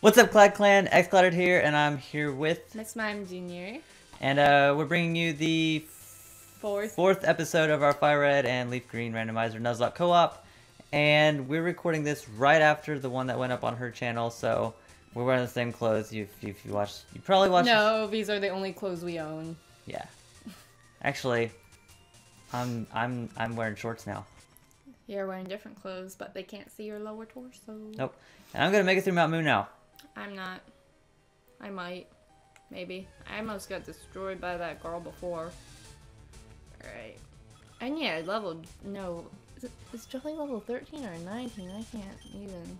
What's up, Cloud Clan? Xclouded here, and I'm here with MissMimeJr. And we're bringing you the fourth episode of our Fire Red and Leaf Green Randomizer Nuzlocke Co-op. And we're recording this right after the one that went up on her channel, so we're wearing the same clothes. You probably watched. No, these are the only clothes we own. Yeah, actually, I'm wearing shorts now. You're wearing different clothes, but they can't see your lower torso. Nope. And I'm gonna make it through Mount Moon now. I'm not. I might. Maybe. I almost got destroyed by that girl before. Alright. And yeah, I leveled... No. Is Jolly level 13 or 19? I can't even... I'm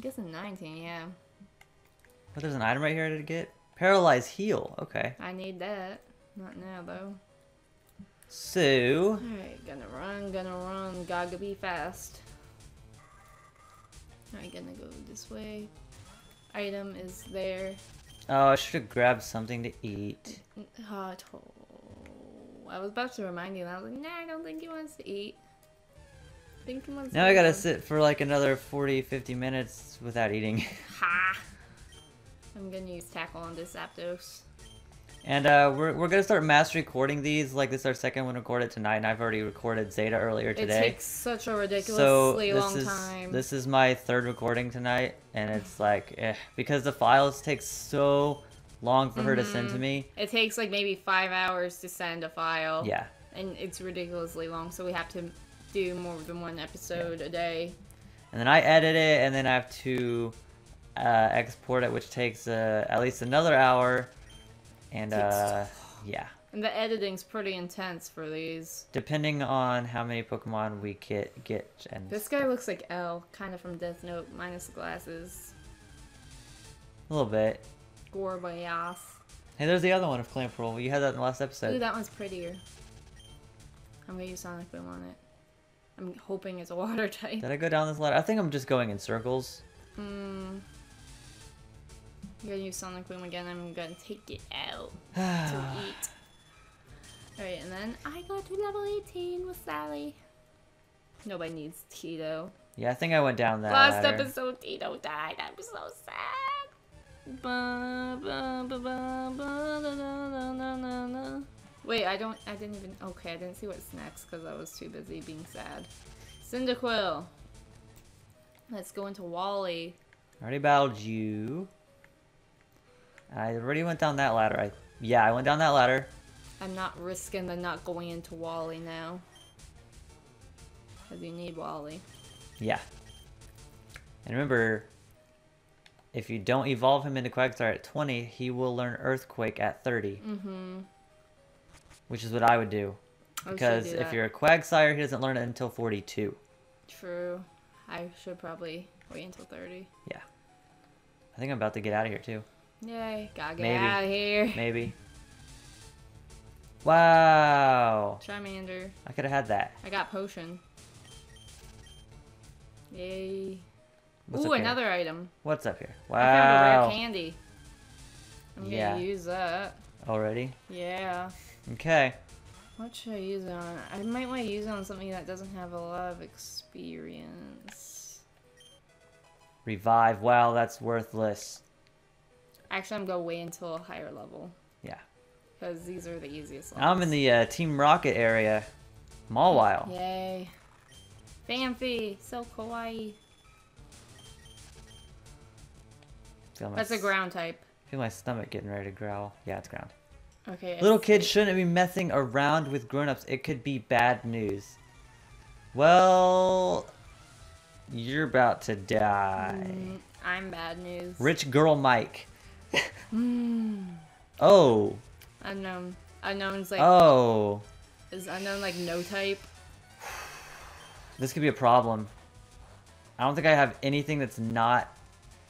guessing 19, yeah. But there's an item right here to get? Paralyzed Heal. Okay. I need that. Not now, though. So... Alright, gonna run. Gotta be fast. Alright, gonna go this way. Item is there. Oh, I should have grabbed something to eat. I was about to remind you, and I was like, nah, I don't think he wants to eat. I think he wants to eat. Now I gotta sit for like another 40-50 minutes without eating. Ha! I'm gonna use Tackle on this Zapdos. And we're gonna start mass recording these. Like, this is our second one recorded tonight, and I've already recorded Zeta earlier today. It takes such a ridiculously long time. This is my third recording tonight, and it's like, because the files take so long for her to send to me. It takes like maybe 5 hours to send a file. Yeah. And it's ridiculously long, so we have to do more than one episode a day. And then I edit it, and then I have to export it, which takes at least another hour. And yeah. And the editing's pretty intense for these. Depending on how many Pokemon we get and this guy looks like L, kind of from Death Note, minus the glasses. A little bit. Gorbayas. Hey, there's the other one of Clamperl. You had that in the last episode. Ooh, that one's prettier. I'm gonna use Sonic Boom on it. I'm hoping it's a water type. Did I go down this ladder? I think I'm just going in circles. Hmm. I'm gonna use Sonic Boom again. I'm gonna take it out to eat. Alright, and then I go to level 18 with Sally. Nobody needs Tito. Yeah, I think I went down that ladder. Episode, Tito died. I'm so sad. Wait, I didn't even... Okay, I didn't see what's next because I was too busy being sad. Cyndaquil. Let's go into Wally. I already battled you. I already went down that ladder. Yeah, I went down that ladder. I'm not risking the not going into Wally now. Because you need Wally. Yeah. And remember, if you don't evolve him into Quagsire at 20, he will learn Earthquake at 30. Mm-hmm. Which is what I would do. Because if you're a Quagsire, he doesn't learn it until 42. True. I should probably wait until 30. Yeah. I think I'm about to get out of here, too. Yay, gotta get out of here. Maybe. Wow. Charmander. I could have had that. I got Potion. Yay. What's another item. What's up here? Wow. I found a rare candy. I'm gonna use that. Already? Yeah. Okay. What should I use it on? I might want to use it on something that doesn't have a lot of experience. Revive. Wow, that's worthless. Actually, I'm going to wait until a higher level. Yeah. Because these are the easiest levels. I'm in the Team Rocket area. Mawile. Yay. Fanfi. So kawaii. That's a ground type. I feel my stomach getting ready to growl. Yeah, it's ground. Okay. Little kids shouldn't be messing around with grown-ups. It could be bad news. Well... You're about to die. I'm bad news. Rich girl Mike. Oh. Unknown. Unknown's like... Oh. Is unknown like no type? This could be a problem. I don't think I have anything that's not...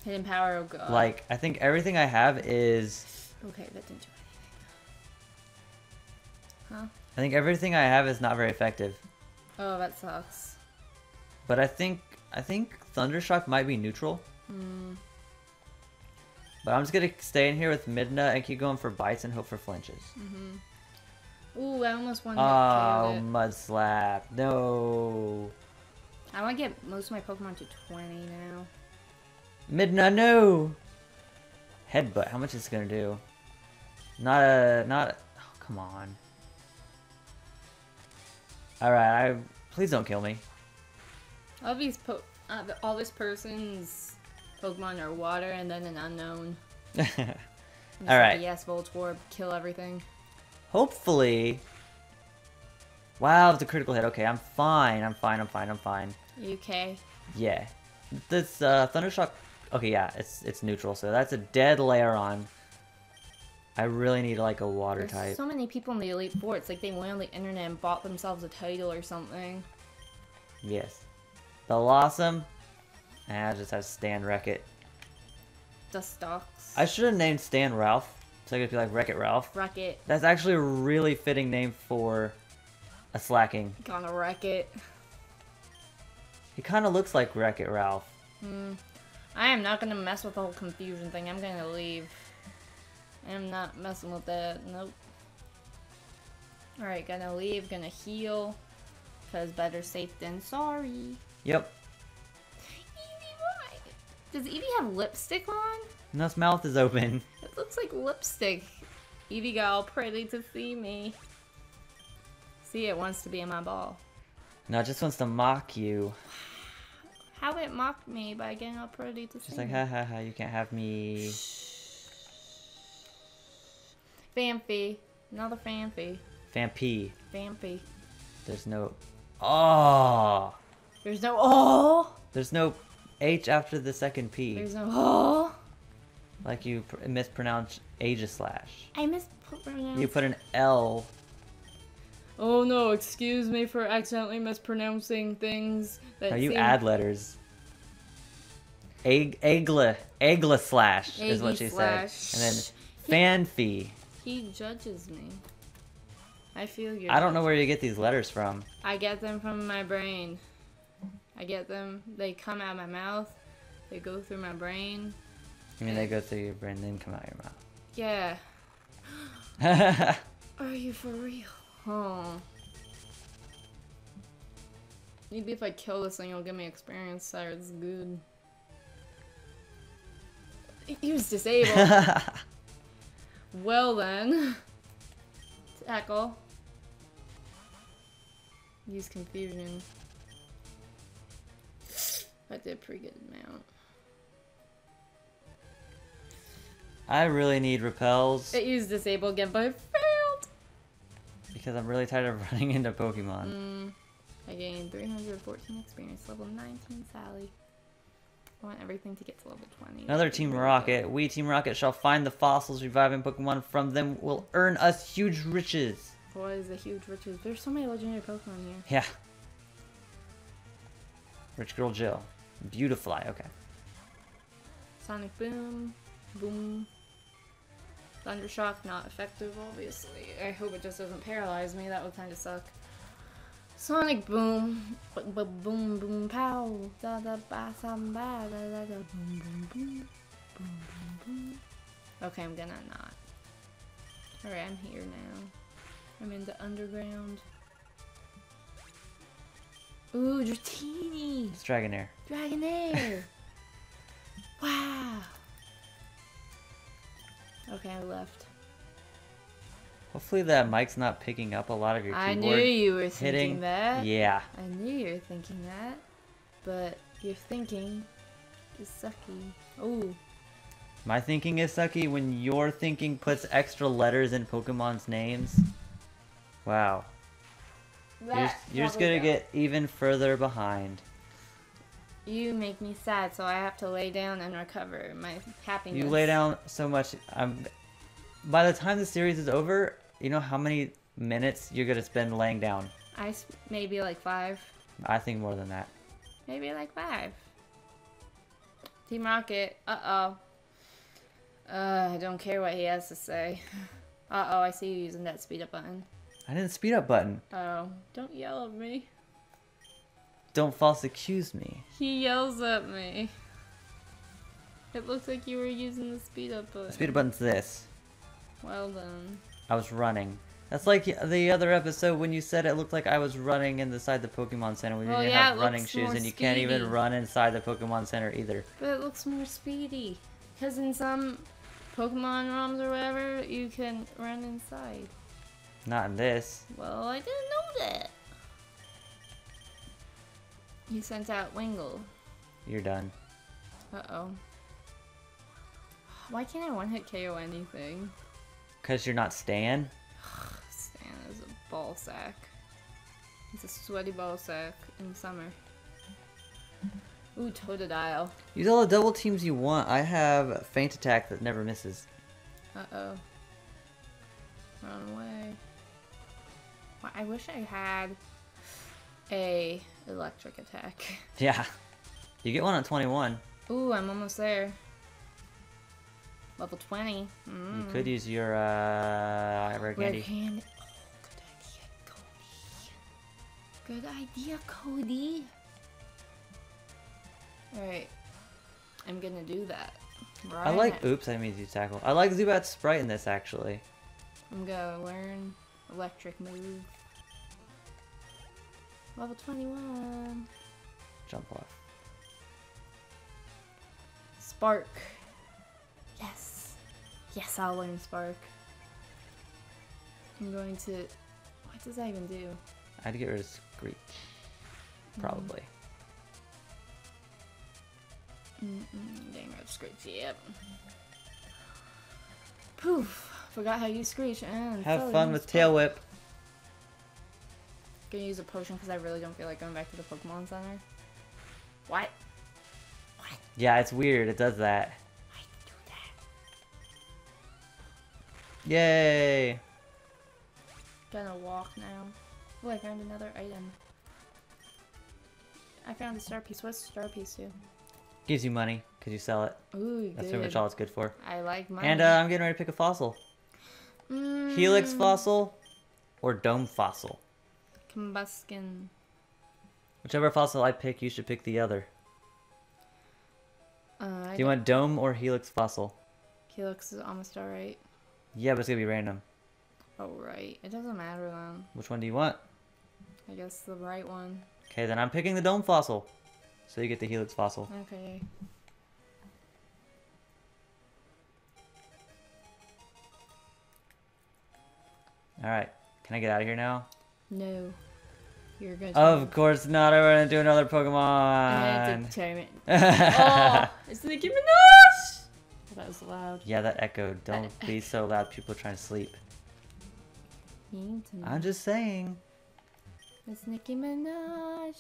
Hidden power, oh god. Like, I think everything I have is... Okay, that didn't do anything. Huh? I think everything I have is not very effective. Oh, that sucks. But I think Thundershock might be neutral. Hmm. But I'm just gonna stay in here with Midna and keep going for bites and hope for flinches. Mm-hmm. Ooh, I almost won. Oh, Mud Slap. No. I want to get most of my Pokemon to 20 now. Midna, no! Headbutt, how much is it gonna do? Oh, come on. Alright, please don't kill me. All this person's Pokemon are water and then an unknown. Alright. Like, yes, Voltorb, kill everything. Hopefully. Wow, it's a critical hit. Okay, I'm fine. You okay? Yeah. This Thundershock. Okay, yeah, it's neutral, so that's a dead layer on. I really need like a water type. There's so many people in the Elite Four. It's like they went on the internet and bought themselves a title or something. Yes. Blossom. Nah, I just have Stan Wreck-It. Dustox. I should have named Stan Ralph, so I could be like Wreck-It Ralph. Wreck-It. That's actually a really fitting name for a slacking. Gonna wreck it. He kind of looks like Wreck-It Ralph. I am not gonna mess with the whole confusion thing. I'm gonna leave. I am not messing with that. Nope. Alright, gonna leave, gonna heal. Because better safe than sorry. Yep. Evie, why? Does Evie have lipstick on? No, his mouth is open. It looks like lipstick. Evie got all pretty to see me. See, it wants to be in my ball. No, it just wants to mock you. How it mocked me by getting all pretty to see me. She's like, ha ha ha, you can't have me. Shh. Fampy. Another Fampy. Fampy. Fampy. There's no... Oh! There's no... Oh! There's no H after the second P. There's no... Oh! Like you mispronounced Aegislash. I mispronounced... You put an L. Oh no, excuse me for accidentally mispronouncing things that no, you seem... add letters. Eglaslash is what she said. And then... Fanfy. He judges me. I feel you. I don't know where you get these letters from. I get them from my brain. I get them. They come out of my mouth. They go through my brain. I mean, they go through your brain, then come out of your mouth. Yeah. Are you for real? Oh. Maybe if I kill this thing, it'll give me experience. So it's good. He was disabled. Well then, tackle. Use confusion. I did a pretty good amount. I really need repels. It used disable again, but it failed. Because I'm really tired of running into Pokemon. I gained 314 experience, level 19 Sally. I want everything to get to level 20. Another Team Rocket. We Team Rocket shall find the fossils, reviving Pokemon from them will earn us huge riches. What is the huge riches? There's so many legendary Pokemon here. Yeah. Rich Girl Jill. Beautifly, okay. Sonic Boom. Boom. Thundershock, not effective, obviously. I hope it just doesn't paralyze me. That would kind of suck. Sonic Boom, boom boom pow, da da ba samba, da da da boom boom boom, boom boom boom. Okay, I'm gonna not. Alright, I'm here now. I'm in the underground. Ooh, Dratini! It's Dragonair. Dragonair! Wow! Okay, I left. Hopefully that mic's not picking up a lot of your keyboard. I knew you were thinking that. Yeah. I knew you were thinking that. But your thinking is sucky. Oh. My thinking is sucky when your thinking puts extra letters in Pokemon's names. Wow. You're just gonna get even further behind. You make me sad, so I have to lay down and recover my happiness. You lay down so much. By the time the series is over, you know how many minutes you're going to spend laying down? Maybe like 5. I think more than that. Maybe like 5. Team Rocket, uh-oh. I don't care what he has to say. Uh-oh, I see you using that speed up button. I didn't speed up button. Oh, don't yell at me. Don't false accuse me. He yells at me. It looks like you were using the speed up button. The speed up button's this. Well done. I was running. That's like the other episode when you said it looked like I was running inside the Pokemon Center. We didn't have running shoes, and you can't even run inside the Pokemon Center either. But it looks more speedy. Because in some Pokemon ROMs or whatever, you can run inside. Not in this. Well, I didn't know that. You sent out Wingull. You're done. Uh-oh. Why can't I one-hit KO anything? Because you're not Stan? Stan is a ball sack. It's a sweaty ball sack in summer. Ooh, Totodile. Use all the double teams you want. I have Faint Attack that never misses. Uh-oh. Run away. Well, I wish I had a electric attack. Yeah. You get one at 21. Ooh, I'm almost there. Level 20. Mm. You could use your rare candy. Oh, good idea, Cody. Good idea, Cody. Alright. I'm gonna do that. Right. I like oops, that means you tackle. I like Zubat's sprite in this actually. I'm gonna learn electric move. Level 21. Jump off. Spark. Yes. Yes, I'll learn Spark. I'm going to... What does that even do? I had to get rid of Screech. Probably. Getting rid of Screech, yep. Poof. Forgot how you Screech. And have fun with Tail Whip. Gonna use a potion because I really don't feel like going back to the Pokemon Center. What? What? Yeah, it's weird. It does that. I do that. Yay! Gonna walk now. Oh, I found another item. I found the Star Piece. What's the Star Piece do? Gives you money because you sell it. Ooh, that's pretty much all it's good for. I like money. And I'm getting ready to pick a fossil. Helix Fossil or Dome Fossil. Combuskin. Whichever fossil I pick, you should pick the other. Do you want Dome or Helix Fossil? Helix is almost alright. Yeah, but it's gonna be random. Oh, right. It doesn't matter then. Which one do you want? I guess the right one. Okay, then I'm picking the Dome Fossil. So you get the Helix Fossil. Okay. Alright. Can I get out of here now? No. You're going to... Of course not. I'm going to do another Pokemon. Oh, it's Nicki Minaj! That was loud. Yeah, that echoed. Don't be so loud. People are trying to sleep. I'm just saying. It's Nicki Minaj.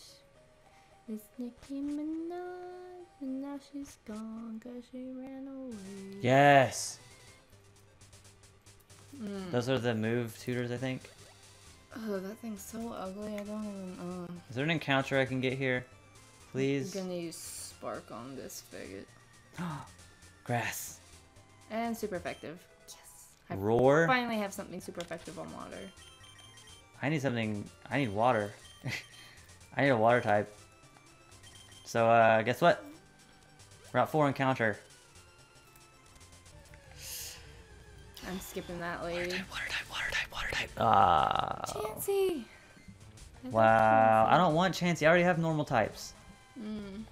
It's Nicki Minaj. And now she's gone because she ran away. Yes! Mm. Those are the move tutors, I think. Oh, that thing's so ugly. I don't even. Is there an encounter I can get here? Please? I'm gonna use Spark on this figure. Grass. And super effective. Yes. I Roar. Finally have something super effective on water. I need something. I need water. I need a water type. So, guess what? Route 4 encounter. I'm skipping that lady. Water type, water type, water type, water type. Chansey! Wow, I don't want Chansey. I already have normal types. Mm.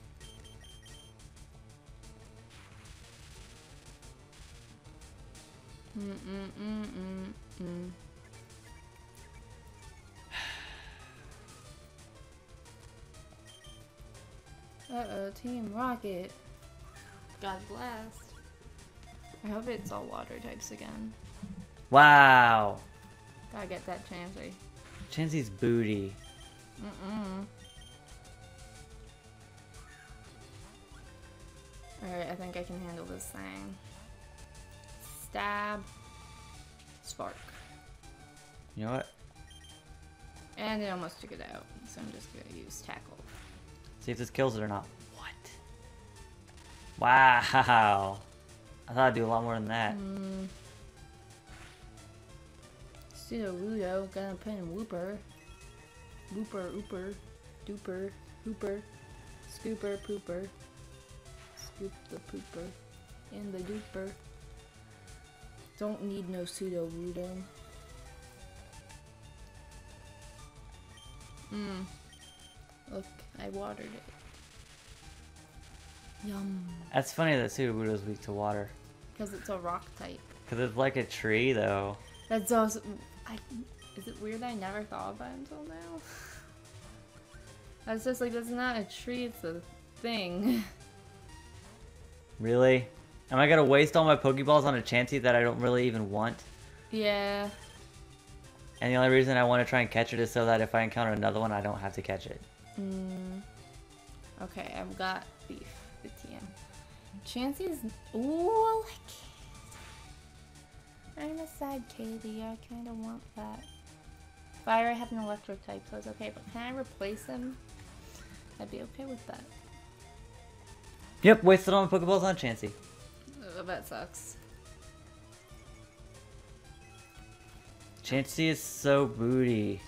Uh-oh, Team Rocket. God bless. I hope it's all water types again. Wow! Gotta get that Chansey. Chansey's booty. Alright, I think I can handle this thing. Stab. Spark. You know what? And it almost took it out, so I'm just gonna use Tackle. See if this kills it or not. What? Wow! I thought I'd do a lot more than that. Sudowoodo, gonna put in Wooper. Wooper, ooper, duper, hooper, scooper, pooper. Scoop the pooper in the duper. Don't need no Sudowoodo. Look, I watered it. Yum. That's funny that Sudowoodo is weak to water. Because it's a rock type. Because it's like a tree, though. That's also... is it weird I never thought about it until now? I was just like, that's not a tree, it's a thing. Really? Am I gonna waste all my Pokeballs on a Chansey that I don't really even want? Yeah. And the only reason I want to try and catch it is so that if I encounter another one, I don't have to catch it. Okay, I've got Beef, the TM. Chansey's... Ooh, I like it. I'm a side KD, I kind of want that. Fire, I have an electric type, so it's okay, but can I replace him? I'd be okay with that. Yep, wasted all my Pokeballs on Chansey. Oh, that sucks. Chansey is so booty.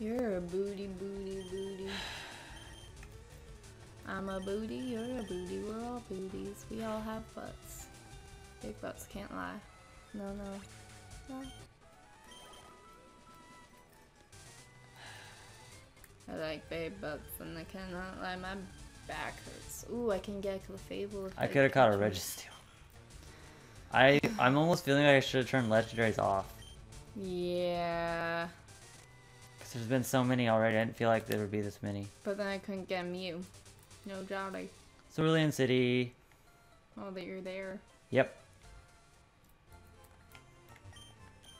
You're a booty, booty, booty. I'm a booty, you're a booty, we're all booties. We all have butts. Big butts can't lie. No, no, no. I like big butts and I cannot lie, my back hurts. Ooh, I can get a Clefable. I could have caught a Registeel. I'm almost feeling like I should have turned legendaries off. Yeah. Because there's been so many already, I didn't feel like there would be this many. But then I couldn't get Mew. No jolly. Cerulean City. Oh, that you're there. Yep.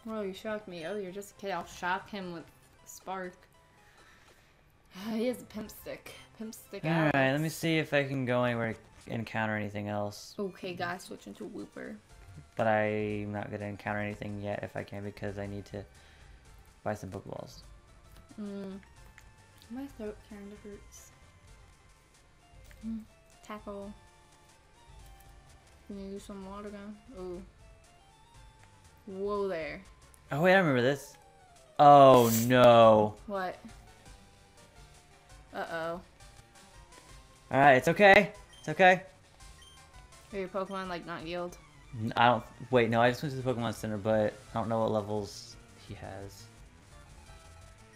Well, you shocked me. Oh, you're just a kid. I'll shock him with Spark. He has a Pimp Stick. Pimp Stick out. Alright, let me see if I can go anywhere to encounter anything else. Okay, guys, switch into Wooper. But I'm not going to encounter anything yet if I can because I need to buy some Pokeballs. My throat kind of hurts. Tackle. Can you use some water gun? Ooh. Whoa there. Oh wait, I remember this. Oh no. What? Uh-oh. Alright, it's okay. It's okay. Are your Pokemon like not healed? I don't... Wait, no, I just went to the Pokemon Center, but I don't know what levels he has.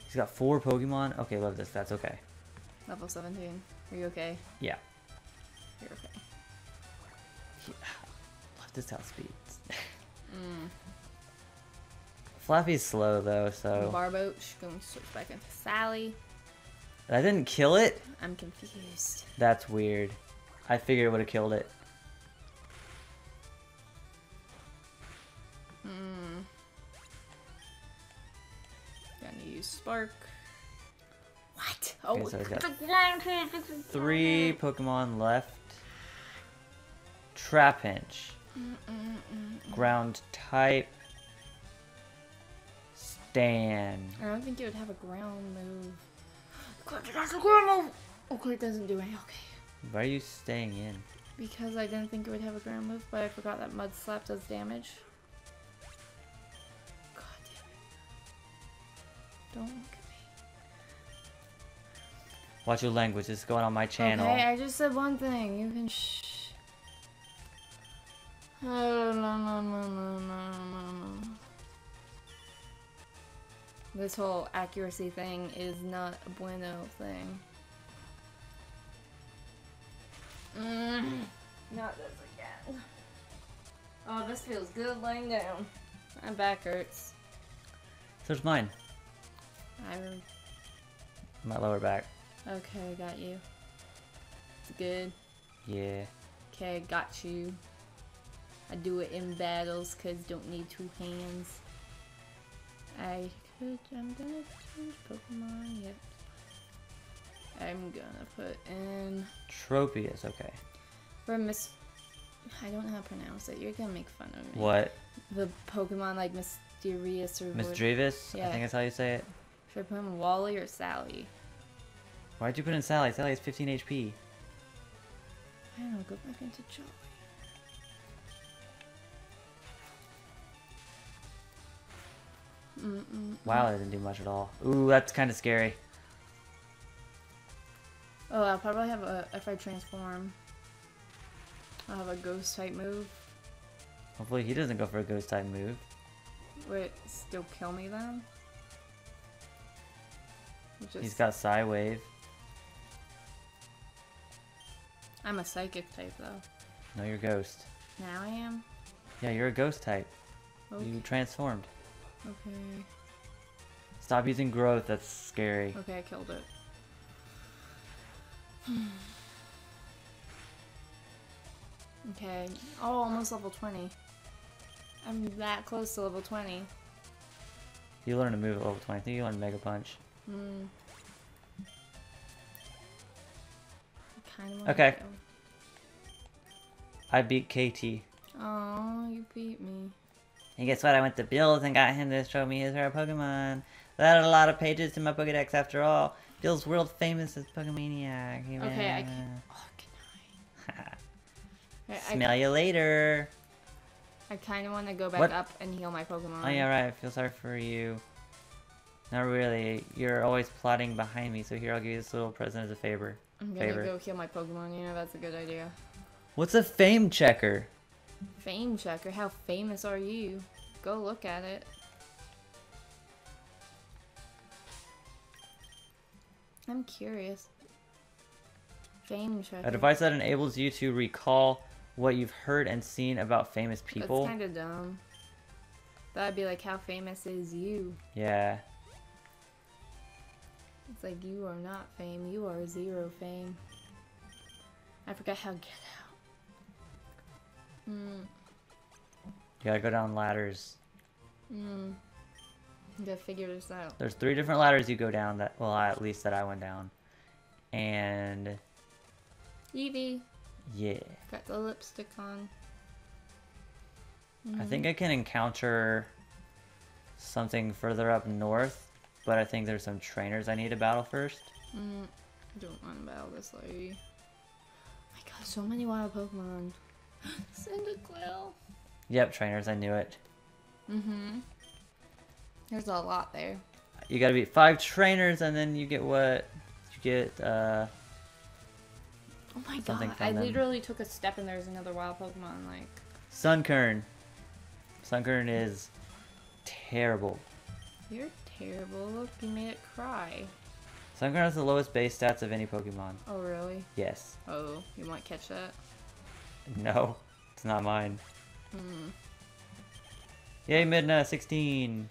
He's got 4 Pokemon? Okay, love this. That's okay. Level 17. Are you okay? Yeah. You're okay. Yeah. Love this out speed. Flappy's slow though, so. Barboach, going to switch back into Sally. That didn't kill it? I'm confused. That's weird. I figured it would have killed it. Gonna use Spark. What? Okay, oh, so it's got 3 Pokemon left. Trapinch. Ground type. Stan. I don't think it would have a ground move. It has a ground move! Okay, it doesn't do any. Okay. Why are you staying in? Because I didn't think it would have a ground move, but I forgot that Mud Slap does damage. God damn it. Don't look at me. Watch your language. This is going on my channel. Okay, I just said one thing. You can shh. This whole accuracy thing is not a bueno thing. Not this again. Oh, this feels good laying down. My back hurts. So does mine. My lower back. Okay, got you. It's good. Yeah. Okay, got you. I do it in battles because don't need 2 hands. I'm gonna change Pokemon, yep. I'm gonna put in... Tropius, okay. For Miss... I don't know how to pronounce it. You're gonna make fun of me. What? The Pokemon like Mysterious or... Misdreavus? Yeah. I think that's how you say it. Should I put in Wally or Sally? Why'd you put in Sally? Sally has 15 HP. I don't know, go back into Joey. Wow, that didn't do much at all. Ooh, that's kind of scary. Oh, I'll probably have a... If I transform, I'll have a ghost-type move. Hopefully he doesn't go for a ghost-type move. Would it still kill me, then? Just... He's got Psy Wave. I'm a Psychic type, though. No, you're Ghost. Now I am? Yeah, you're a Ghost type. Okay. You transformed. Okay. Stop using Growth, that's scary. Okay, I killed it. Okay. Oh, almost level 20. I'm that close to level 20. You learn to move at level 20. I think you learn Mega Punch. Hmm. Okay. I beat KT. Oh, you beat me. And guess what? I went to Bill's and got him to show me his rare Pokemon. That had a lot of pages in my Pokedex after all. Bill's world famous as Pokemaniac. Yeah. Okay, I can't. Oh, can I? Smell you later. I kind of want to go back up and heal my Pokemon. Oh, yeah, right. I feel sorry for you. Not really. You're always plotting behind me, so here, I'll give you this little present as a favor. I'm gonna go heal my Pokemon. You know, that's a good idea. What's a fame checker? Fame checker? How famous are you? Go look at it. I'm curious. Fame checker. A device that enables you to recall what you've heard and seen about famous people. That's kind of dumb. That'd be like, how famous is you? Yeah. It's like, you are not fame. You are zero fame. I forgot how to get out. Mm. You gotta go down ladders. Mm. You gotta figure this out. There's 3 different ladders you go down that, well, at least that I went down. And... Evie. Yeah. Got the lipstick on. Mm. I think I can encounter something further up north. But I think there's some trainers I need to battle first. I don't want to battle this lady. Oh my gosh, so many wild Pokemon. Cyndaquil. Yep, trainers, I knew it. Mm-hmm. There's a lot there. You gotta beat 5 trainers and then you get what? You get, Oh my god, I literally took a step and there's another wild Pokemon, like... Sunkern. Sunkern is... terrible. You're terrible. Look, you made it cry. Sunkern has the lowest base stats of any Pokemon. Oh, really? Yes. Oh, you might catch that? No, it's not mine. Mm. Yay, Midna, 16.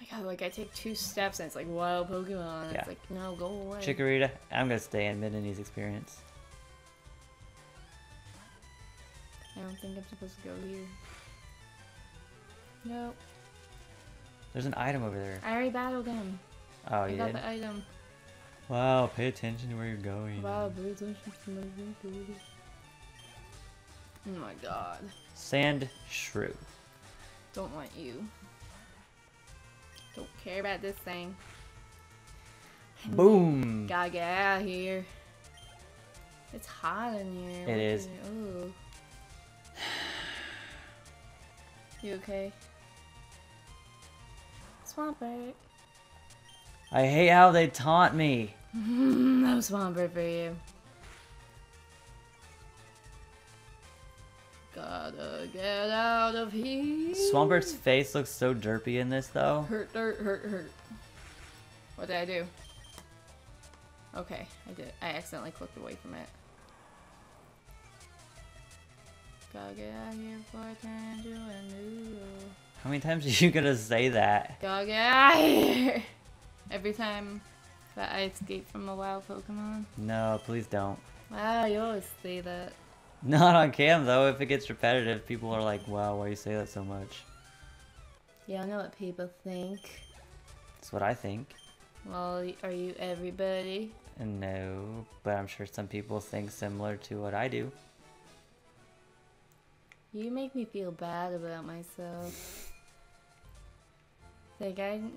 My god, like I take 2 steps and it's like, wild Pokemon. Yeah. It's like, no, go away. Chikorita, I'm gonna stay in Midna's experience. I don't think I'm supposed to go here. Nope. There's an item over there. I already battled him. Oh, you did? I got the item. Wow, pay attention to where you're going. Wow, pay attention to my baby. Oh my god. Sand Shrew. Don't want you. Don't care about this thing. Boom! Gotta get out of here. It's hot in here. It is. Ooh. You okay? Swampert. I hate how they taunt me. No Swampert for you. Gotta get out of here. Swampert's face looks so derpy in this, though. Hurt, hurt, hurt, hurt. What did I do? Okay, I did it. I accidentally clicked away from it. Gotta get out of here before I turn into a noodle. How many times are you gonna say that? Go get out of here! Every time that I escape from a wild Pokemon. No, please don't. Wow, you always say that. Not on cam though. If it gets repetitive, people are like, wow, why do you say that so much? Yeah, I know what people think. That's what I think. Well, are you everybody? No, but I'm sure some people think similar to what I do. You make me feel bad about myself. Like, I'm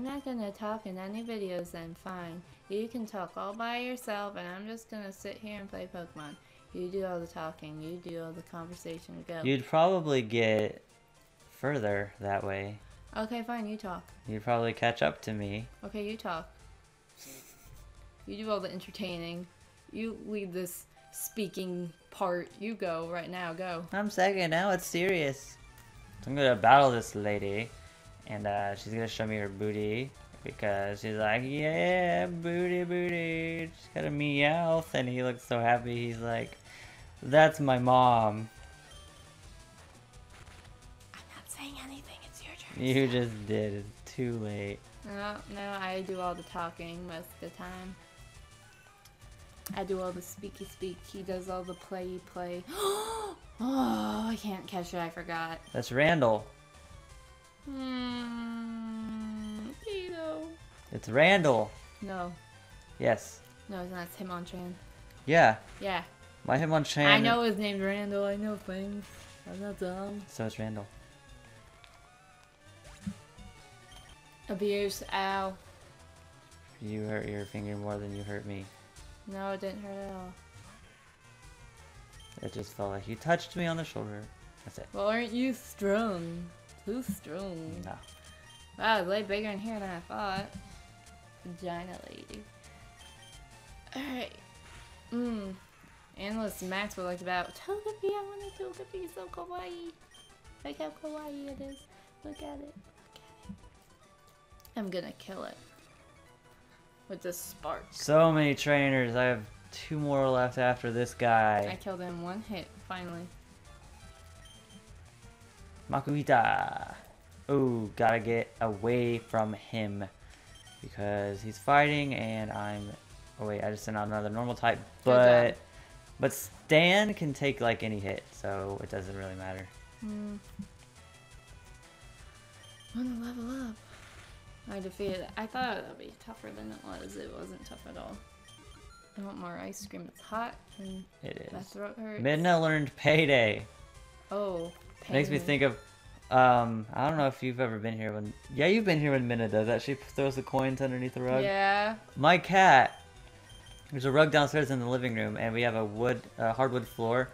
not gonna talk in any videos then, fine. You can talk all by yourself and I'm just gonna sit here and play Pokemon. You do all the talking, you do all the conversation, go. You'd probably get further that way. Okay, fine, you talk. You'd probably catch up to me. Okay, you talk. You do all the entertaining. You lead this speaking part. You go right now, go. I'm second, now it's serious. So I'm gonna battle this lady and she's gonna show me her booty. because he's like, yeah, booty, booty, just got a Meowth, and he looks so happy, he's like, that's my mom. I'm not saying anything, it's your turn. You just did, it's too late. No, I do all the talking most of the time. I do all the speaky-speak, he does all the play-play. Oh, I can't catch it, I forgot. That's Randall. Tito. It's Randall. No. Yes. No, it's not. It's Hitmonchan. Yeah. Yeah. My Hitmonchan. I know his name's Randall. I know things. I'm not dumb. So it's Randall. Abuse. Ow. You hurt your finger more than you hurt me. No, it didn't hurt at all. It just felt like you touched me on the shoulder. That's it. Well, aren't you strong? Who's strong? No. Wow, it's way bigger in here than I thought. Vagina lady. Alright. Analyst Max would like about Togepi. I want a Togepi. It's so kawaii. Look how kawaii it is. Look at it. I'm gonna kill it. With this spark. So many trainers. I have 2 more left after this guy. I killed him 1 hit, finally. Makuhita! Ooh, gotta get away from him. Because he's fighting and I'm... Oh wait, I just sent out another normal type. But Stan can take like any hit, so it doesn't really matter. I wanna level up. I defeated it. I thought it would be tougher than it was. It wasn't tough at all. I want more ice cream. It's hot and it is. My throat hurts. Midna learned Payday. Oh. Makes me think of, I don't know if you've ever been here when, yeah, you've been here when Midna does that. She throws the coins underneath the rug. Yeah. My cat, there's a rug downstairs in the living room, and we have a hardwood floor.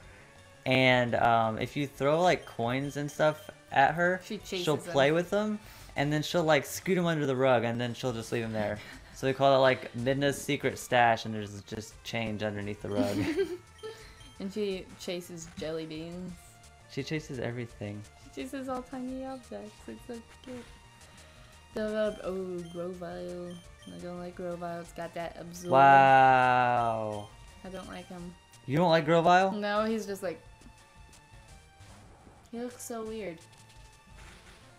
And if you throw like coins and stuff at her, she'll play with them, and then she'll like scoot them under the rug, and then she'll just leave them there. So we call it like Midna's secret stash, and there's just change underneath the rug. And she chases jelly beans. She chases everything. She chases all tiny objects. It's so cute. Oh, Grovyle. I don't like Grovyle. It's got that absorb. Wow. I don't like him. You don't like Grovyle? No, he's just like... He looks so weird.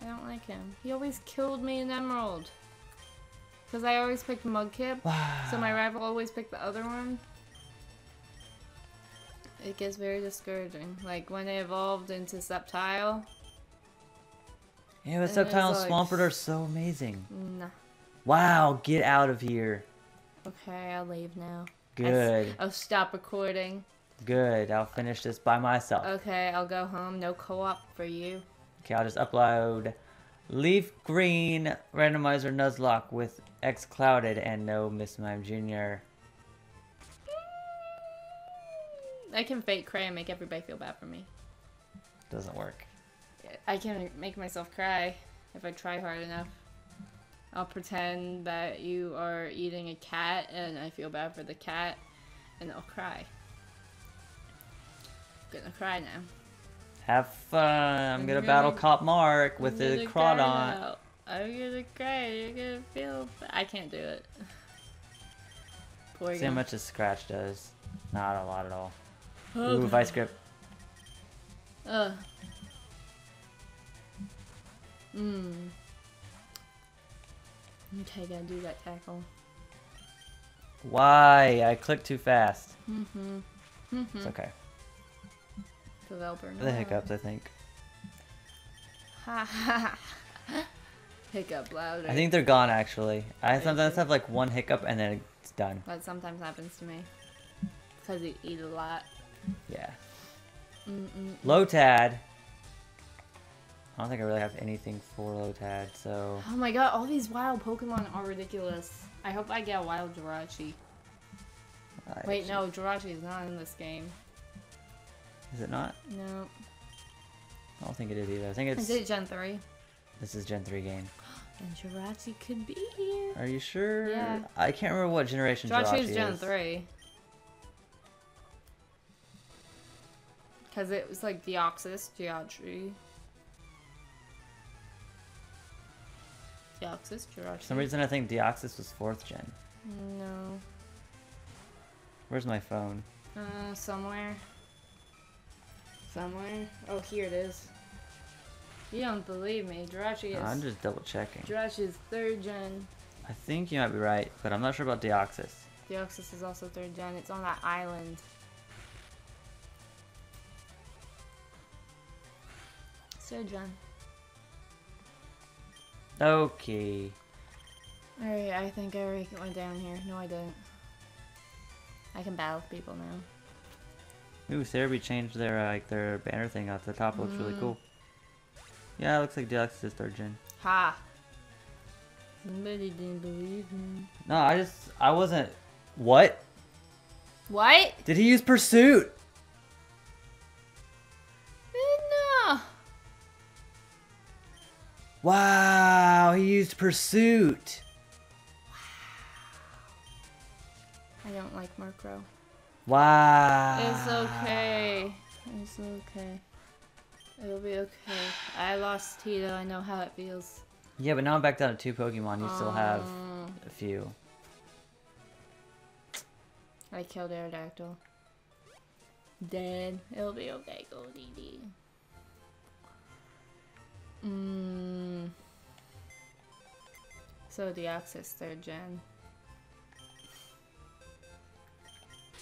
I don't like him. He always killed me in Emerald. Because I always picked Mudkip. Wow. So my rival always picked the other one. It gets very discouraging. Like when they evolved into Subtile. Yeah, but Subtile and Swampert are so amazing. Nah. Wow, get out of here. Okay, I'll leave now. Good. I'll stop recording. Good, I'll finish this by myself. Okay, I'll go home. No co-op for you. Okay, I'll just upload Leaf Green Randomizer Nuzlocke with Xclouded and no MissMimeJr. I can fake cry and make everybody feel bad for me. Doesn't work. I can make myself cry if I try hard enough. I'll pretend that you are eating a cat and I feel bad for the cat and I'll cry. I'm gonna cry now. Have fun. I'm gonna battle Cop Mark with the Crawdaunt. I'm gonna cry. You're gonna feel bad. I can't do it. Poor See how much a scratch does. Not a lot at all. Oh, ooh, Vice Grip. Ugh. Okay, gotta do that tackle. Why? I clicked too fast. It's okay. Developer. The hiccups, I think. Ha ha ha. Hiccup louder. I think they're gone, actually. I sometimes have like 1 hiccup and then it's done. That sometimes happens to me. Because you eat a lot. Yeah. Lotad. I don't think I really have anything for Lotad, so... Oh my god, all these wild Pokemon are ridiculous. I hope I get a wild Jirachi. Wait, no, Jirachi is not in this game. Is it not? No. I don't think it is either. I think it's... Is it Gen 3? This is Gen 3 game. And Jirachi could be here. Are you sure? Yeah. I can't remember what generation Jirachi is. Jirachi is Gen 3. Because it was like Deoxys, Geodude. Deoxys, Jirachi. For some reason I think Deoxys was 4th gen. No. Where's my phone? Somewhere. Somewhere? Oh, here it is. You don't believe me. Jirachi is... No, I'm just double checking. Jirachi is 3rd gen. I think you might be right, but I'm not sure about Deoxys. Deoxys is also 3rd gen. It's on that island. So, John. Okay. Alright, I think I already went down here. No, I didn't. I can battle with people now. Ooh, Cerebi changed their banner thing off the top. It looks really cool. Yeah, it looks like Deluxe is 3rd gen. Ha! Somebody didn't believe me. No, I wasn't... What? What? Did he use Pursuit? No! Wow, he used Pursuit! Wow. I don't like Murkrow. Wow! It's okay. It's okay. It'll be okay. I lost Tito, I know how it feels. Yeah, but now I'm back down to 2 Pokemon. You still have a few. I killed Aerodactyl. Dead. It'll be okay, Goldie. So Deoxys 3rd gen.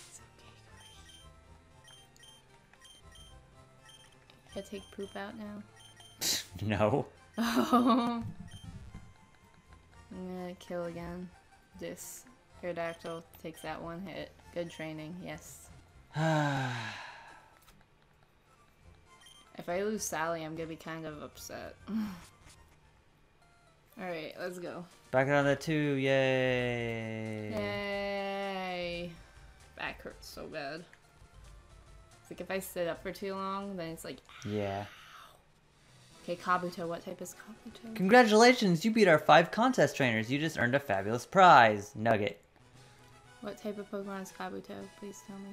It's okay, Goldie. Can I take poop out now? No. Oh. I'm gonna kill again. This Aerodactyl takes that one hit. Good training, yes. If I lose Sally, I'm gonna be kind of upset. Alright, let's go. Back on the 2, yay! Yay! Back hurts so bad. It's like if I sit up for too long, then it's like... Yeah. Okay, Kabuto, what type is Kabuto? Congratulations, you beat our 5 contest trainers. You just earned a fabulous prize, Nugget. What type of Pokemon is Kabuto? Please tell me.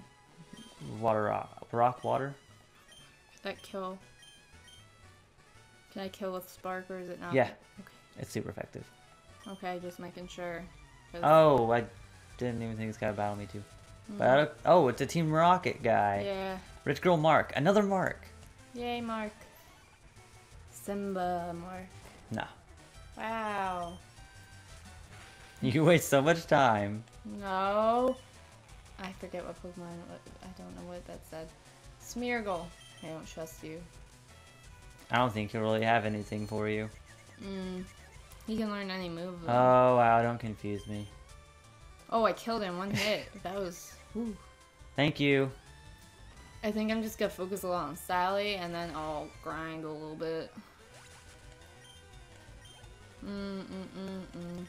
Water rock. Rock water? Could that kill? Can I kill with Spark or is it not? Yeah. Okay. It's super effective. Okay, just making sure. Oh, I didn't even think this guy battled me too. But oh, it's a Team Rocket guy. Yeah. Rich Girl Mark. Another Mark. Yay, Mark. Simba Mark. No. Wow. You waste so much time. No. I forget what Pokemon. I don't know what that said. Smeargle. I don't trust you. I don't think he'll really have anything for you. He can learn any move. Though. Oh wow! Don't confuse me. Oh, I killed him 1 hit. That was. Whew. Thank you. I think I'm just gonna focus a lot on Sally, and then I'll grind a little bit.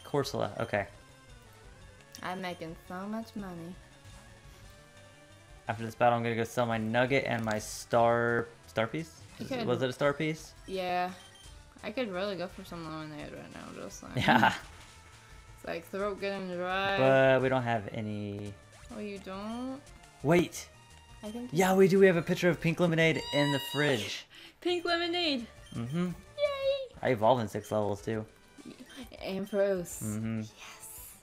Corsola, okay. I'm making so much money. After this battle, I'm gonna go sell my nugget and my star piece. Was it a star piece? Yeah, I could really go for some low in the head right now, just like. Yeah. It's like throat getting dry. But we don't have any. Oh, you don't. Wait. I think yeah, we do. We have a picture of pink lemonade in the fridge. Pink lemonade. Yay! I evolved in 6 levels too. Ampharos. Yes.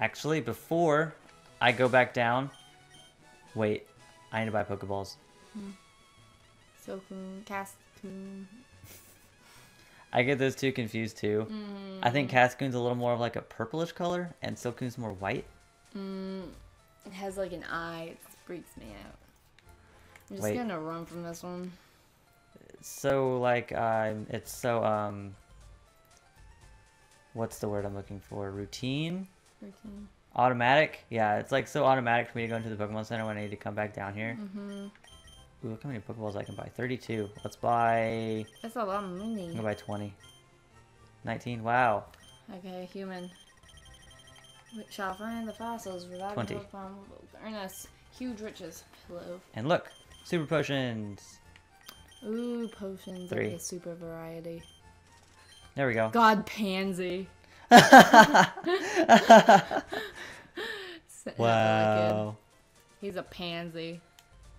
Actually, before I go back down, wait, I need to buy Pokeballs. Silcoon, Cascoon. I get those 2 confused too. I think Cascoon's a little more of like a purplish color, and Silcoon's more white. It has like an eye. It freaks me out. I'm just gonna run from this one. So like, it's so what's the word I'm looking for? Routine. Routine. Automatic. Yeah, it's like so automatic for me to go into the Pokemon Center when I need to come back down here. Ooh, look how many Pokeballs I can buy. 32. Let's buy. That's a lot of money. I'm gonna buy 20. 19. Wow. Okay, human. We shall find the fossils, revive the Pokemon, earn us huge riches. Hello. And look, super potions. Ooh, potions. 3. Okay, super variety. There we go. God, pansy. Wow. He's a pansy.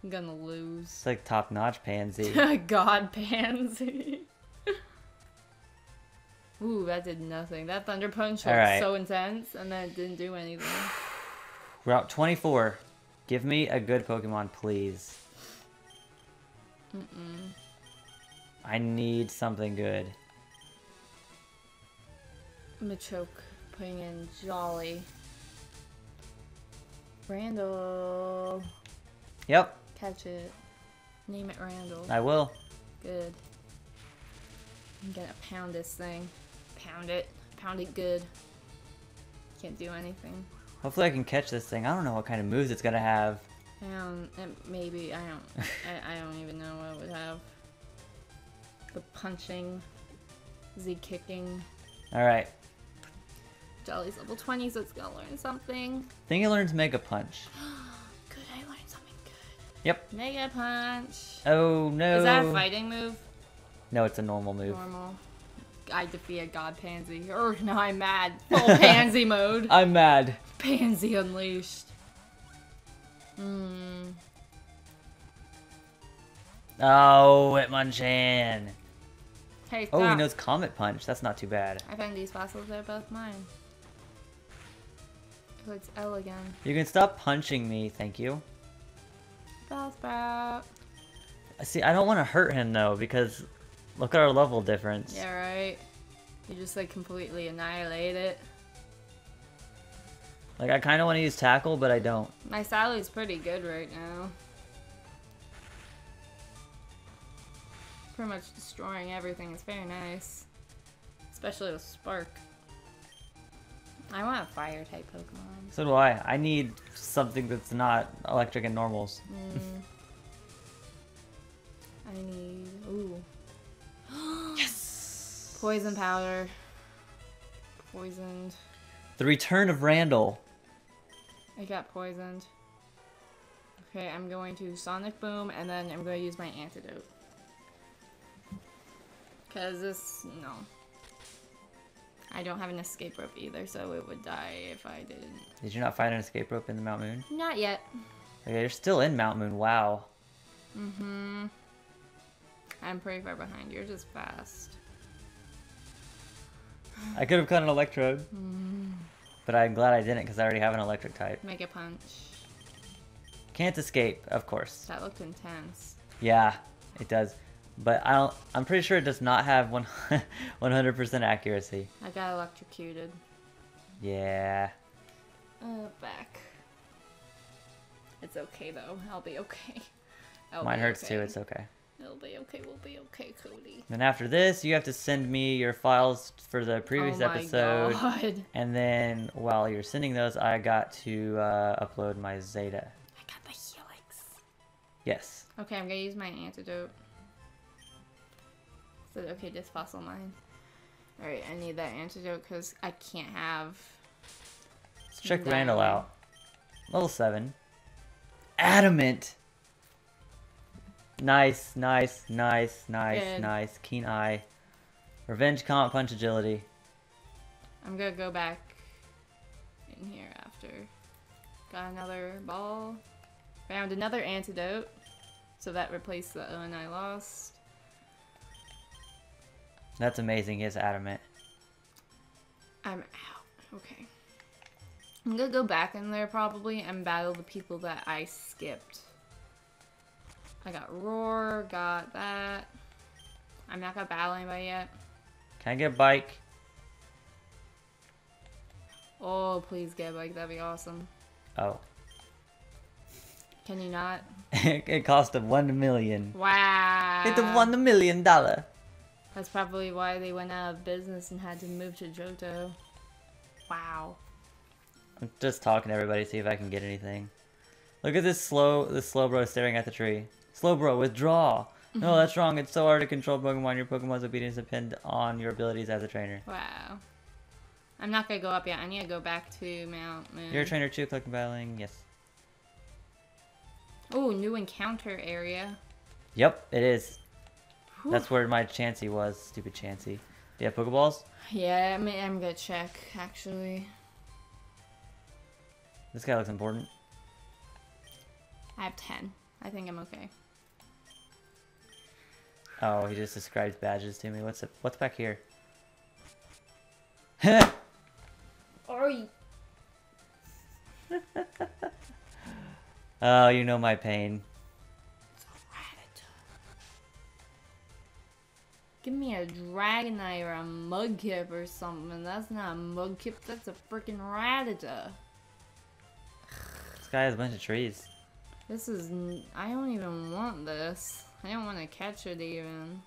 I'm gonna lose. It's like top-notch Pansy. God, Pansy. Ooh, that did nothing. That Thunder Punch was so intense, and then it didn't do anything. Route 24. Give me a good Pokemon, please. Mm-mm. I need something good. Machoke. Putting in Jolly. Randall. Yep. Catch it. Name it Randall. I will. Good. I'm gonna pound this thing. Pound it. Pound it good. Can't do anything. Hopefully I can catch this thing. I don't know what kind of moves it's gonna have. Maybe. I don't even know what it would have. The punching. Z-kicking. Alright. Jolly's level 20, so it's gonna learn something. I think it learns Mega Punch. Good, I learned something good. Yep. Mega Punch. Oh no. Is that a fighting move? No, it's a normal move. Normal. I defeated God Pansy. Or no, I'm mad. Full Pansy mode. I'm mad. Pansy unleashed. Mm. Oh, it Munchan. Hey, stop. Oh, he knows Comet Punch. That's not too bad. I think these fossils are both mine. Oh, it's L again. You can stop punching me, thank you. Bellsprout. See, I don't want to hurt him though, because look at our level difference. Yeah, right. You just like completely annihilate it. Like, I kind of want to use Tackle, but I don't. My Sally's pretty good right now. Pretty much destroying everything. It's very nice. Especially with Spark. I want a fire type Pokemon. So do I. I need something that's not electric and normals. Mm. I need... Ooh. Yes! Poison powder. Poisoned. The return of Randall. I got poisoned. Okay, I'm going to Sonic Boom, and then I'm going to use my antidote. Because this... No. I don't have an escape rope either, so it would die if I didn't. Did you not find an escape rope in the Mount Moon? Not yet. Okay, you're still in Mount Moon. Wow. Mm-hmm. I'm pretty far behind. You're just fast. I could have got an Electrode. But I'm glad I didn't, because I already have an electric type. Mega Punch. Can't escape, of course. That looked intense. Yeah, it does. But I don't, I'm pretty sure it does not have 100% accuracy. I got electrocuted. Yeah. Back. It's okay, though. I'll be okay. Mine hurts, too. It's okay. It'll be okay. We'll be okay, Cody. Then after this, you have to send me your files for the previous episode. Oh, my God. And then while you're sending those, I got to upload my Zeta. I got the Helix. Yes. Okay, I'm going to use my antidote. So, okay, just fossil mine. All right, I need that antidote because I can't have... Let's check Randall out. Level 7. Adamant! Nice, nice, nice, nice, nice. Keen Eye. Revenge, Comet Punch, Agility. I'm gonna go back in here after. Got another ball. Found another antidote. So that replaced the one I lost. That's amazing, he is adamant. I'm out. Okay. I'm gonna go back in there probably and battle the people that I skipped. I got Roar, got that. I'm not gonna battle anybody yet. Can I get a bike? Oh, please get a bike, that'd be awesome. Oh. Can you not? It cost $1 million. Wow. It won $1 million. That's probably why they went out of business and had to move to Johto. Wow. I'm just talking to everybody, see if I can get anything. Look at this slow bro staring at the tree. Slowbro, withdraw! No, that's wrong. It's so hard to control Pokemon. Your Pokemon's obedience depends on your abilities as a trainer. Wow. I'm not gonna go up yet. I need to go back to Mount Moon. You're a trainer too, collecting battling. Yes. Oh, new encounter area. Yep, it is. Whew. That's where my Chansey was. Stupid Chansey. Do you have Pokeballs? Yeah, I'm gonna check, actually. This guy looks important. I have 10. I think I'm okay. Oh, he just described badges to me. What's back here? Oi. Oh, you know my pain. It's a rabbit. Give me a Dragonite or a Mudkip or something. That's not a Mudkip, that's a freaking Rattata. This guy has a bunch of trees. This is... I don't even want this. I don't want to catch it even.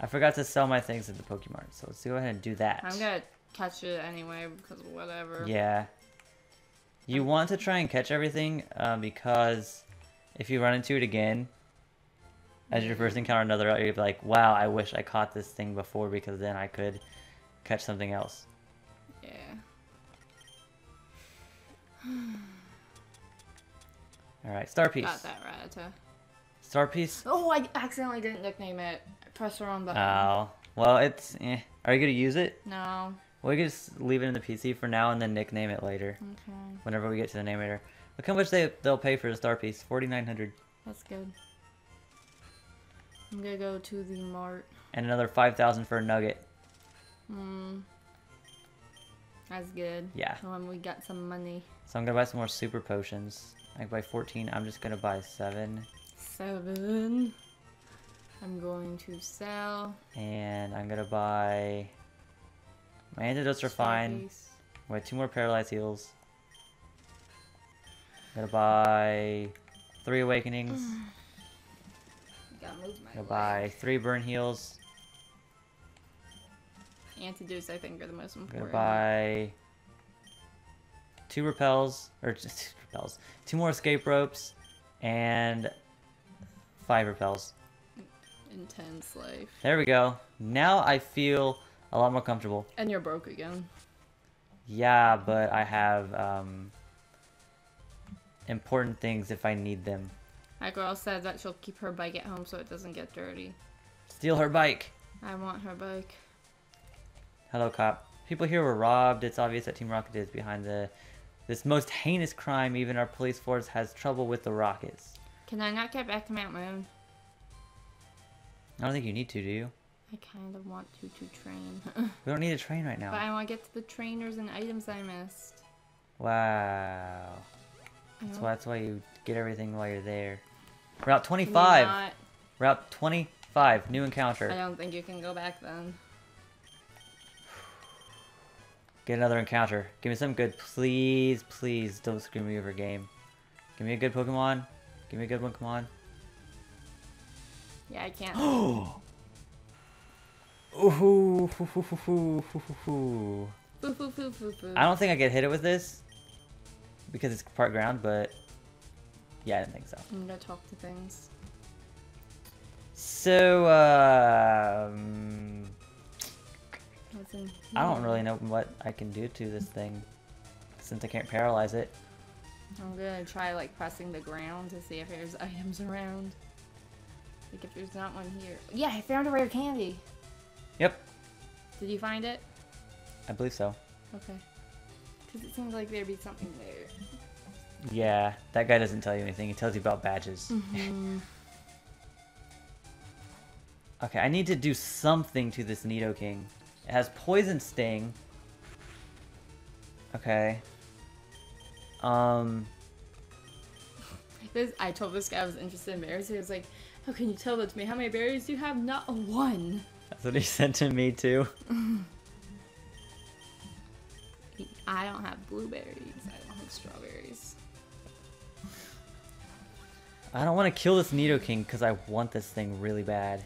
I forgot to sell my things at the Pokemon, so let's go ahead and do that. I'm gonna catch it anyway, because whatever. Yeah. You want to try and catch everything, because if you run into it again, as your first encounter another, you'll be like, wow, I wish I caught this thing before, because then I could catch something else. Yeah. Alright, Star Piece. Got that Rattata. Star Piece? Oh, I accidentally didn't nickname it. I pressed the wrong button. Oh. Well, it's eh. Are you going to use it? No. Well, you can just leave it in the PC for now and then nickname it later. Okay. Whenever we get to the name-rater. Look how much they'll pay for the Star Piece. $4,900. That's good. I'm going to go to the mart. And another $5,000 for a nugget. Hmm. That's good. Yeah. So when we got some money. So I'm going to buy some more super potions. I can buy 14. I'm just going to buy 7. 7. I'm going to sell. And I'm going to buy... My antidotes are fine. We have 2 more paralyzed heals. I'm going to buy 3 awakenings. I'm going to buy 3 burn heals. Antidotes, I think, are the most important. I'm going to buy... 2 repels, or just repels. 2 more escape ropes, and 5 repels. Intense life. There we go. Now I feel a lot more comfortable. And you're broke again. Yeah, but I have important things if I need them. My girl said that she'll keep her bike at home so it doesn't get dirty. Steal her bike. I want her bike. Hello, cop. People here were robbed. It's obvious that Team Rocket is behind this most heinous crime. Even our police force has trouble with the Rockets. Can I not get back to Mount Moon? I don't think you need to, do you? I kind of want to train. We don't need a train right now. But I want to get to the trainers and items I missed. Wow. That's why you get everything while you're there. Route 25! Route 25, new encounter. I don't think you can go back then. Get another encounter. Give me something good. Please, please don't screw me over, game. Give me a good Pokemon. Give me a good one, come on. Yeah, I can't. Oh! I don't think I get hit with this. Because it's part ground, but... Yeah, I didn't think so. I'm gonna talk to things. So, I don't really know what I can do to this thing, since I can't paralyze it. I'm gonna try like pressing the ground to see if there's items around. Like if there's not one here. Yeah, I found a rare candy! Yep. Did you find it? I believe so. Okay. Because it seems like there'd be something there. Yeah, that guy doesn't tell you anything, he tells you about badges. Mm-hmm. Okay, I need to do something to this Nidoking. It has Poison Sting. Okay. I told this guy I was interested in berries. He was like, how can you tell that to me? How many berries do you have? Not one. That's what he said to me, too. I don't have blueberries. I don't have strawberries. I don't want to kill this Nidoking because I want this thing really bad.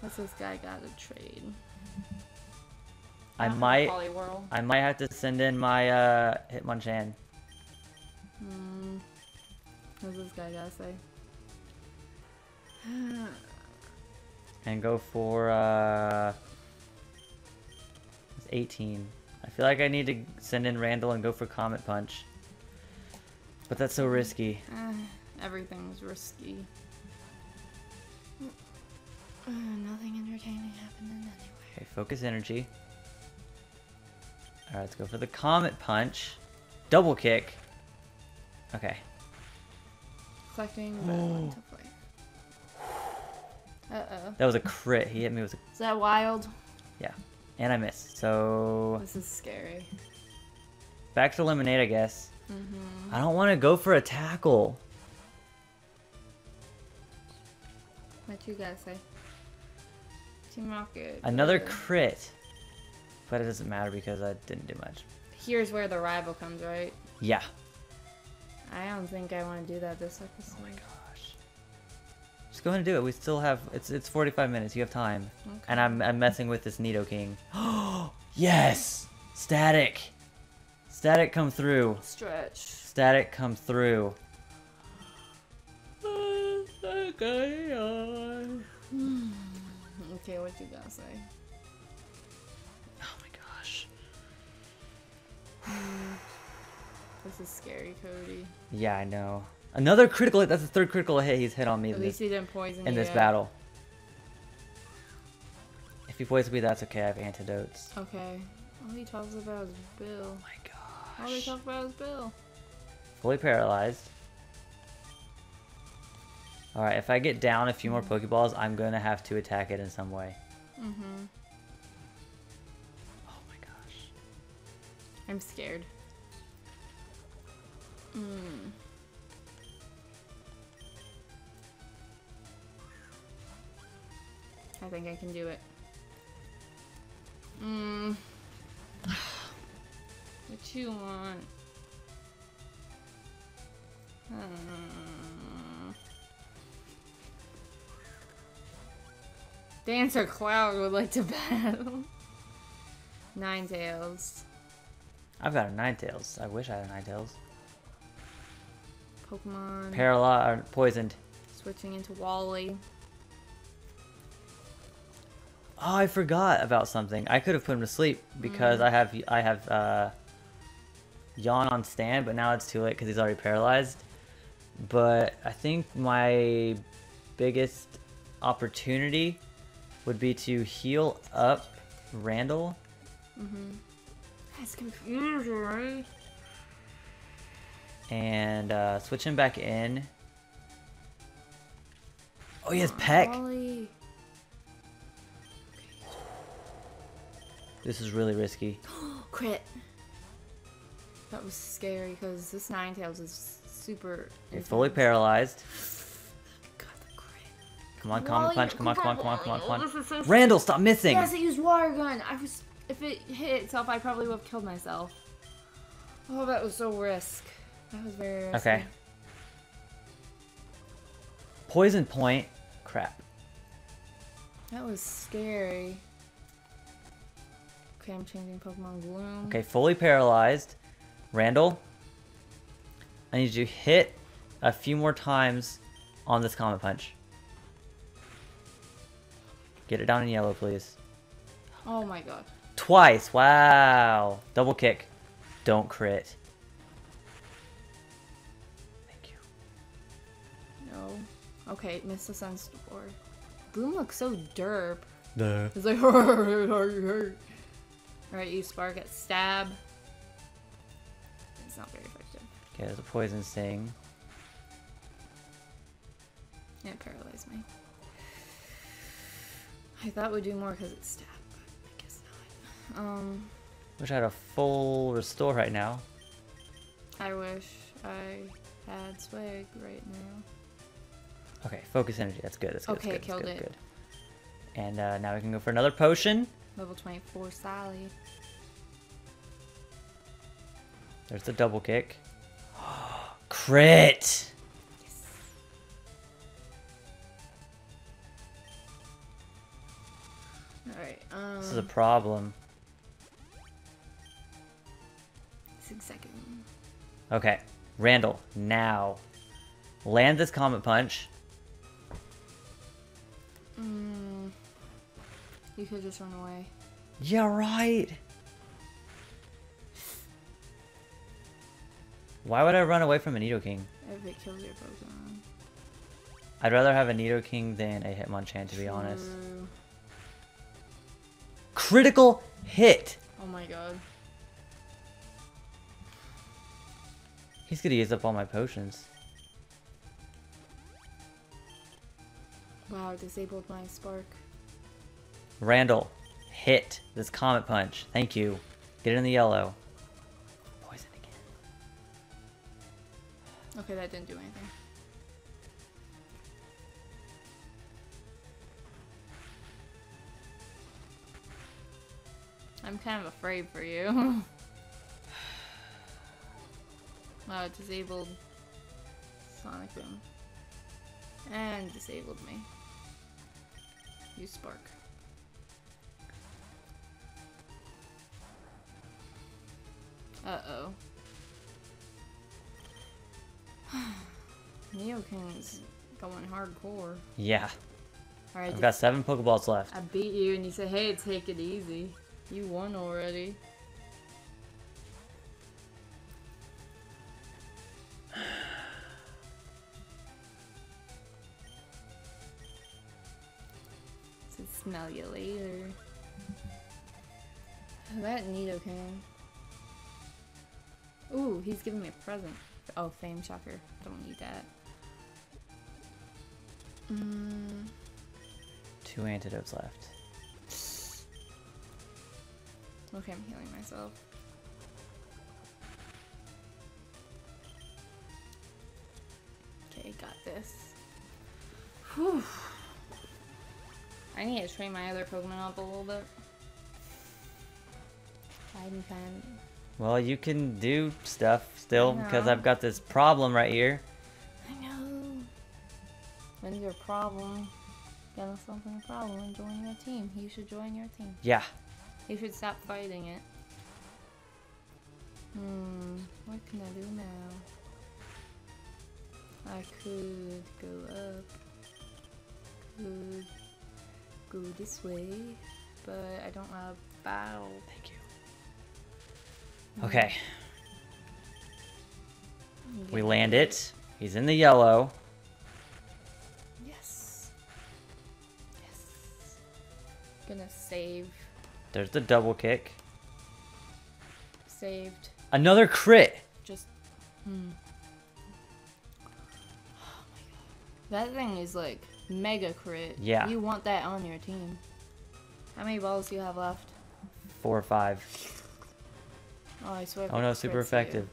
What's this guy got to trade? I might have to send in my Hitmonchan. What's this guy got to say? And go for 18. I feel like I need to send in Randall and go for Comet Punch. But that's so risky. Everything's risky. Nothing entertaining happened in anyway. Okay, focus energy. Alright, let's go for the Comet Punch. Double kick. Okay. Reflecting, but one tough life. Uh-oh. That was a crit. He hit me with a... Is that wild? Yeah. And I missed, so... This is scary. Back to Lemonade, I guess. Mm-hmm. I don't want to go for a tackle. What you gotta say? Team Rocket. Another crit. But it doesn't matter because I didn't do much. Here's where the rival comes, right? Yeah. I don't think I want to do that this episode. Oh my gosh. Just go ahead and do it. We still have... It's 45 minutes. You have time. Okay. And I'm messing with this Nidoking. Oh! Yes! Static! Static come through. Stretch. Static come through. Okay, what you gotta say? Oh my gosh. This is scary, Cody. Yeah, I know. Another critical hit. That's the third critical hit he's hit on me. At least he didn't poison me in this battle. If he poisons me, that's okay. I have antidotes. Okay. All he talks about is Bill. Oh my gosh. All he talks about is Bill. Fully paralyzed. Alright, if I get down a few more Pokeballs, I'm going to have to attack it in some way. Mm-hmm. Oh my gosh. I'm scared. Mm. I think I can do it. Mm. What you want? Dancer Cloud would like to battle. Ninetales. I've got a Ninetales. I wish I had a Ninetales. Pokemon. Paralyzed or poisoned. Switching into Wally. Oh, I forgot about something. I could have put him to sleep because I have Yawn on stand, but now it's too late because he's already paralyzed. But I think my biggest opportunity would be to heal up Randall. Mm-hmm. That's confusing, right? And switch him back in. Oh, he has Peck. Wally. This is really risky. Crit. That was scary because this Ninetales is super. You're fully paralyzed. Come on, Common Punch, come on, come on, come on, come on, come on, come on. Randall, stop missing! Yes, I used Water Gun! If it hit itself, I probably would have killed myself. Oh, that was so risky. That was very risky. Okay. Poison Point. Crap. That was scary. Okay, I'm changing Pokemon Gloom. Okay, fully paralyzed. Randall, I need you to hit a few more times on this Comet Punch. Get it down in yellow, please. Oh my god. Twice! Wow! Double kick. Don't crit. Thank you. No. Okay, missed the Sunstore. Gloom looks so derp. Duh. It's like, alright, you Spark at Stab. It's not very effective. Okay, there's a Poison Sting. It paralyzed me. I thought it would do more because it's stabbed, but I guess not. Wish I had a full restore right now. I wish I had Swig right now. Okay, Focus Energy. That's good. That's good. Okay, that's good. Killed it. Good. And now we can go for another potion. Level 24 Sally. There's the double kick. Crit! Alright, This is a problem. 6 seconds. Okay. Randall, now. Land this Comet Punch. You could just run away. Yeah, right! Why would I run away from a Nidoking? If it kills your Pokemon. I'd rather have a Nidoking than a Hitmonchan, to be honest. Critical hit! Oh my god. He's gonna use up all my potions. Wow, disabled my spark. Randall, hit this Comet Punch. Thank you. Get it in the yellow. Poison again. Okay, that didn't do anything. I'm kind of afraid for you. Wow, it disabled Sonic Boom. And disabled me. You spark. Uh-oh. Neokin's going hardcore. Yeah. All right, I've got 7 Pokeballs left. I beat you and you said, hey, take it easy. You won already. So smell you later. That Nidoking. Ooh, he's giving me a present. Oh, Fame Shocker. Don't need that. Mm. 2 antidotes left. Okay, I'm healing myself. Okay, got this. Whew. I need to train my other Pokemon up a little bit. Hiding kind. Well, you can do stuff still because I've got this problem right here. I know. When's your problem? Got a something problem and join your team. You should join your team. Yeah. You should stop fighting it. Hmm, what can I do now? I could go up. Could go this way. But I don't have a battle. Thank you. Okay. We land it. He's in the yellow. Yes. Yes. Gonna save. There's the double kick. Saved. Another crit! Just... Hmm. Oh my god. That thing is like mega crit. Yeah. You want that on your team. How many balls do you have left? 4 or 5. Oh, I swear. Oh no, super effective.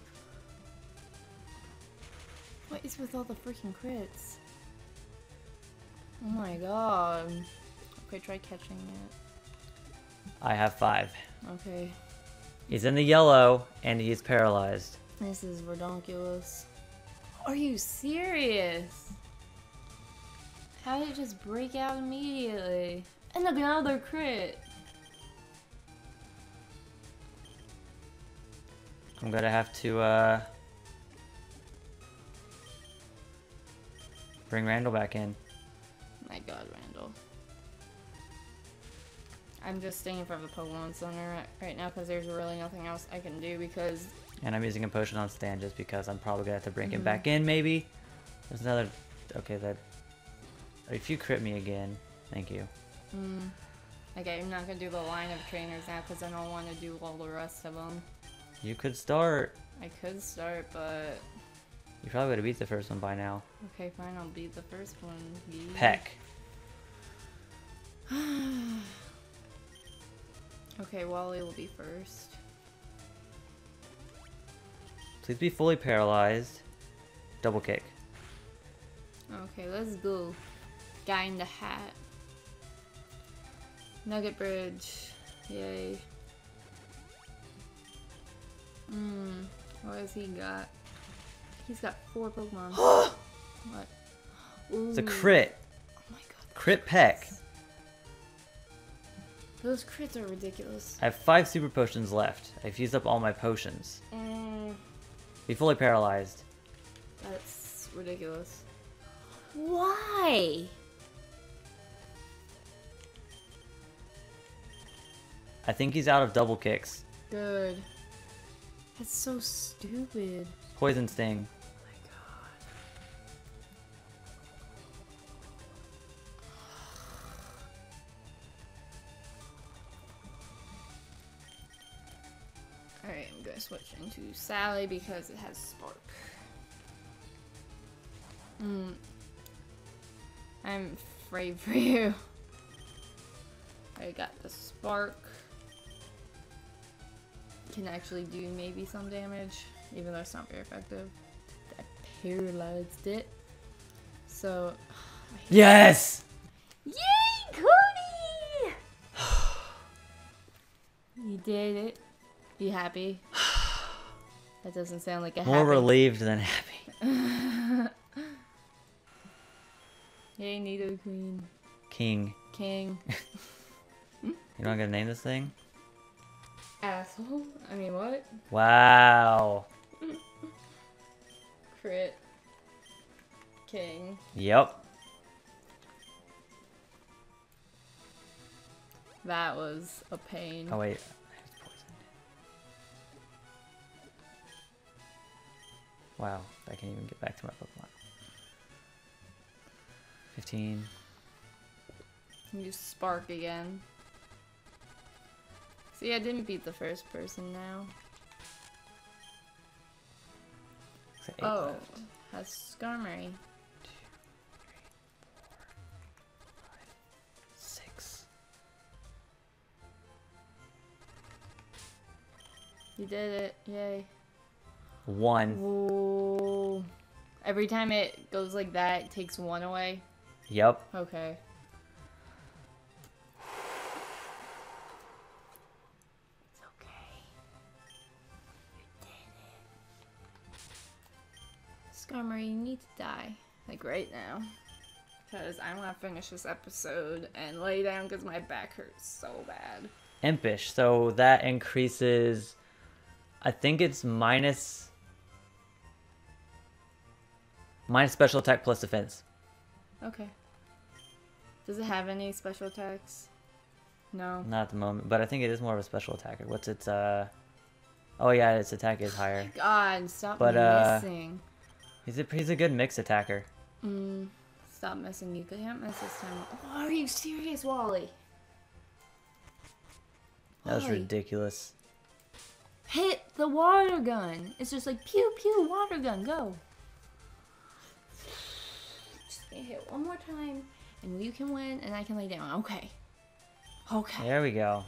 What is with all the freaking crits? Oh my god. Okay, try catching it. I have 5. Okay. He's in the yellow, and he's paralyzed. This is redonkulous. Are you serious? How did it just break out immediately? And another crit! I'm gonna have to, bring Randall back in. My god, Randall. I'm just staying in front of the Pokemon Center right now because there's really nothing else I can do because... And I'm using a potion on stand just because I'm probably going to have to bring him back in, maybe. There's another... Okay, that... If you crit me again, thank you. Mm. Okay, I'm not going to do the line of trainers now because I don't want to do all the rest of them. You could start. I could start, but... You probably would have beat the first one by now. Okay, fine, I'll beat the first one. Heck. Okay, Wally will be first. Please be fully paralyzed. Double kick. Okay, let's go. Guy in the hat. Nugget Bridge. Yay. Mmm. What has he got? He's got 4 Pokemon. What? Ooh. It's a crit. Oh my god. Crit peck. Those crits are ridiculous. I have 5 super potions left. I've used up all my potions. Be fully paralyzed. That's ridiculous. Why? I think he's out of double kicks. Good. That's so stupid. Poison sting. Switching to Sally because it has spark. I'm afraid for you. I got the spark. Can actually do maybe some damage, even though it's not very effective. That paralyzed it. So yes! Yay, Cody! You did it. You happy? That doesn't sound like a happy. More relieved than happy. Yay, Nido Queen. King. King. You don't gotta name this thing? Asshole. I mean, what? Wow. Crit. King. Yep. That was a pain. Oh, wait. I was poisoned. Wow. I can't even get back to my Pokemon. 15. Use Spark again. See, I didn't beat the first person now. Oh, left. Has Skarmory. 2, 3, 4, 5, 6. You did it. Yay. 1. Ooh. Every time it goes like that, it takes 1 away? Yep. Okay. Skarmory, you need to die. Like, right now. Because I want to finish this episode and lay down because my back hurts so bad. Impish. So that increases... I think it's minus... Minus special attack plus defense. Okay. Does it have any special attacks? No. Not at the moment. But I think it is more of a special attacker. What's its, Oh, yeah, its attack is higher. God, stop missing. He's a good mix attacker. Stop messing. You can't mess this time. Oh, are you serious, Wally? That was ridiculous. Hit the water gun. It's just like pew pew water gun. Go. Just get hit one more time, and you can win, and I can lay down. Okay. Okay. There we go.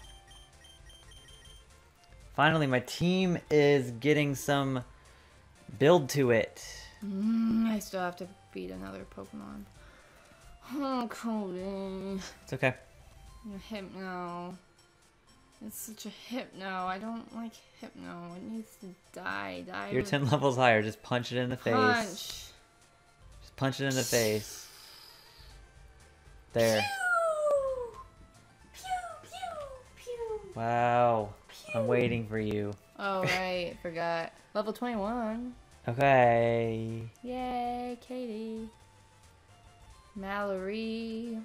Finally, my team is getting some build to it. I still have to beat another Pokemon. Oh, Cody. It's okay. You're Hypno. It's such a Hypno. I don't like Hypno. It needs to die. Die. You're 10 levels higher. Just punch it in the face. Punch. Just punch it in the face. There. Pew! Pew, pew, pew. Wow. Pew. I'm waiting for you. Oh, right. Forgot. Level 21. Okay. Yay, Katie. Mallory.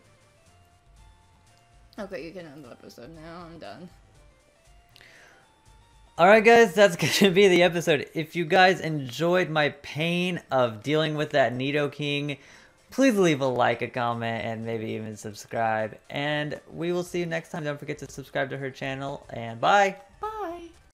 Okay, you can end the episode now. I'm done. Alright, guys. That's going to be the episode. If you guys enjoyed my pain of dealing with that Nidoking, please leave a like, a comment, and maybe even subscribe. And we will see you next time. Don't forget to subscribe to her channel. And bye. Bye.